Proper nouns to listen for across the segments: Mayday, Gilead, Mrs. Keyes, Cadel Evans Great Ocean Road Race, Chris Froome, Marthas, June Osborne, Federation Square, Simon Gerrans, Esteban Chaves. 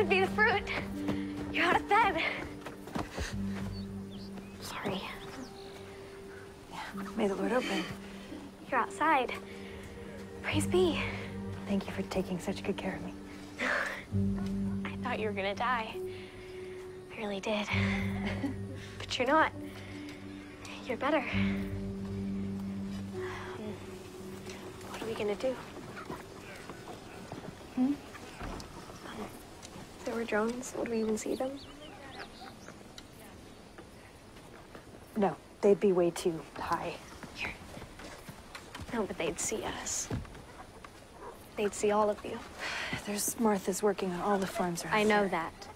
would be the fruit. You're out of bed. Sorry. Yeah, may the Lord open. You're outside. Praise be. Thank you for taking such good care of me. I thought you were gonna die. I really did. But you're not. You're better. What are we gonna do? Hmm? There were drones. Would we even see them? No, they'd be way too high. Here. No, but they'd see us. They'd see all of you. There's Marthas working on all the farms around here. I know that.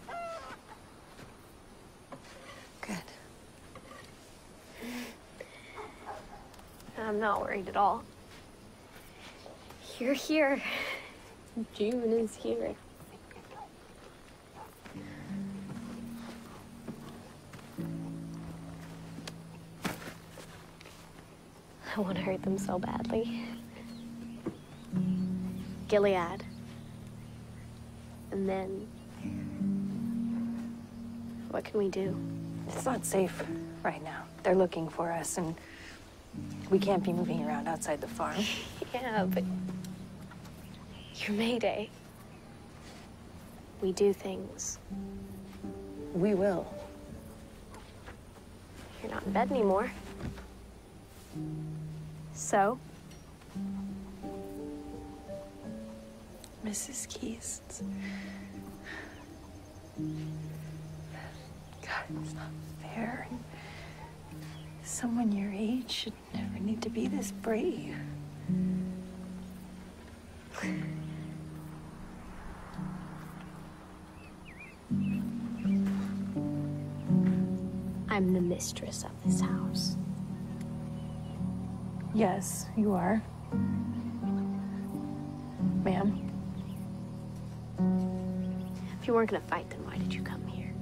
Good. I'm not worried at all. You're here. June is here. I want to hurt them so badly. Gilead. And then... what can we do? It's not safe right now. They're looking for us, and we can't be moving around outside the farm. Yeah, but... you're Mayday. We do things. We will. You're not in bed anymore. So? Mrs. Keyes, God, it's not fair. Someone your age should never need to be this brave. I'm the mistress of this house. Yes, you are. Ma'am? If you weren't gonna fight, then why did you come here?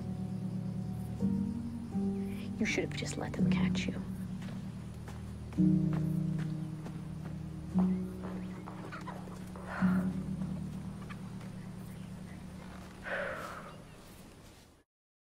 You should have just let them catch you.